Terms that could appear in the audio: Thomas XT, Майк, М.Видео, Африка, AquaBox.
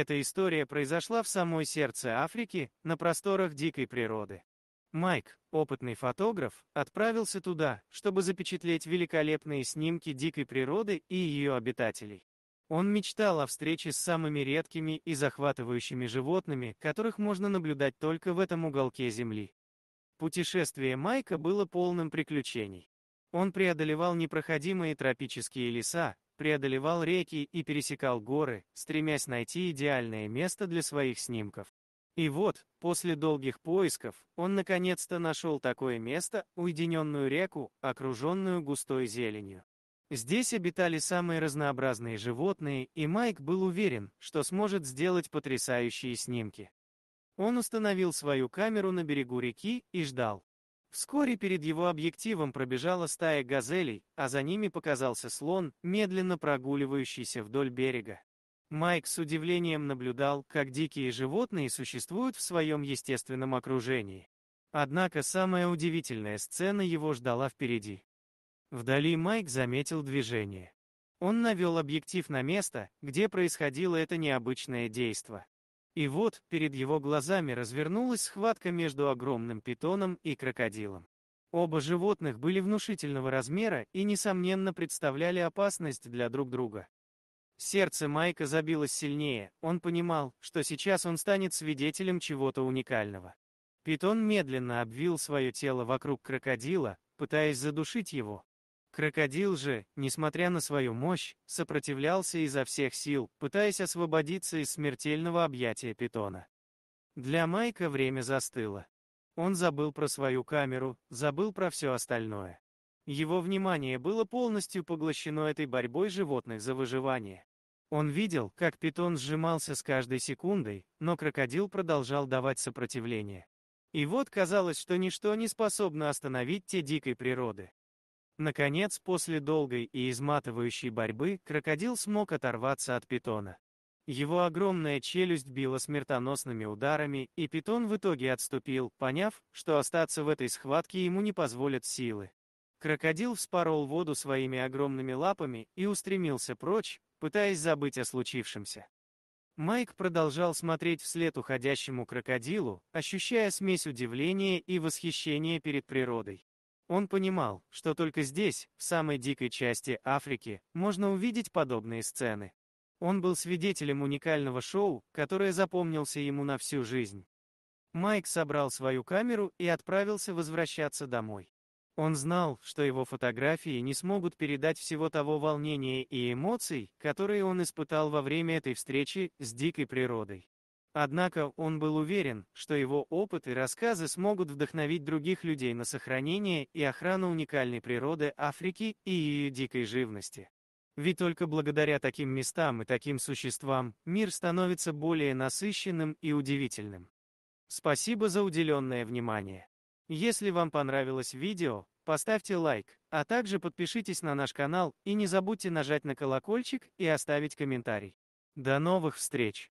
Эта история произошла в самой сердце Африки, на просторах дикой природы. Майк, опытный фотограф, отправился туда, чтобы запечатлеть великолепные снимки дикой природы и ее обитателей. Он мечтал о встрече с самыми редкими и захватывающими животными, которых можно наблюдать только в этом уголке земли. Путешествие Майка было полным приключений. Он преодолевал непроходимые тропические леса, преодолевал реки и пересекал горы, стремясь найти идеальное место для своих снимков. И вот, после долгих поисков, он наконец-то нашел такое место, уединенную реку, окруженную густой зеленью. Здесь обитали самые разнообразные животные, и Майк был уверен, что сможет сделать потрясающие снимки. Он установил свою камеру на берегу реки и ждал. Вскоре перед его объективом пробежала стая газелей, а за ними показался слон, медленно прогуливающийся вдоль берега. Майк с удивлением наблюдал, как дикие животные существуют в своем естественном окружении. Однако самая удивительная сцена его ждала впереди. Вдали Майк заметил движение. Он навел объектив на место, где происходило это необычное действо. И вот, перед его глазами развернулась схватка между огромным питоном и крокодилом. Оба животных были внушительного размера и, несомненно, представляли опасность для друг друга. Сердце Майка забилось сильнее, он понимал, что сейчас он станет свидетелем чего-то уникального. Питон медленно обвил свое тело вокруг крокодила, пытаясь задушить его. Крокодил же, несмотря на свою мощь, сопротивлялся изо всех сил, пытаясь освободиться из смертельного объятия питона. Для Майка время застыло. Он забыл про свою камеру, забыл про все остальное. Его внимание было полностью поглощено этой борьбой животных за выживание. Он видел, как питон сжимался с каждой секундой, но крокодил продолжал давать сопротивление. И вот казалось, что ничто не способно остановить те дикой природы. Наконец, после долгой и изматывающей борьбы, крокодил смог оторваться от питона. Его огромная челюсть била смертоносными ударами, и питон в итоге отступил, поняв, что остаться в этой схватке ему не позволят силы. Крокодил вспорол воду своими огромными лапами и устремился прочь, пытаясь забыть о случившемся. Майк продолжал смотреть вслед уходящему крокодилу, ощущая смесь удивления и восхищения перед природой. Он понимал, что только здесь, в самой дикой части Африки, можно увидеть подобные сцены. Он был свидетелем уникального шоу, которое запомнился ему на всю жизнь. Майк собрал свою камеру и отправился возвращаться домой. Он знал, что его фотографии не смогут передать всего того волнения и эмоций, которые он испытал во время этой встречи с дикой природой. Однако он был уверен, что его опыт и рассказы смогут вдохновить других людей на сохранение и охрану уникальной природы Африки и ее дикой живности. Ведь только благодаря таким местам и таким существам мир становится более насыщенным и удивительным. Спасибо за уделенное внимание. Если вам понравилось видео, поставьте лайк, а также подпишитесь на наш канал и не забудьте нажать на колокольчик и оставить комментарий. До новых встреч!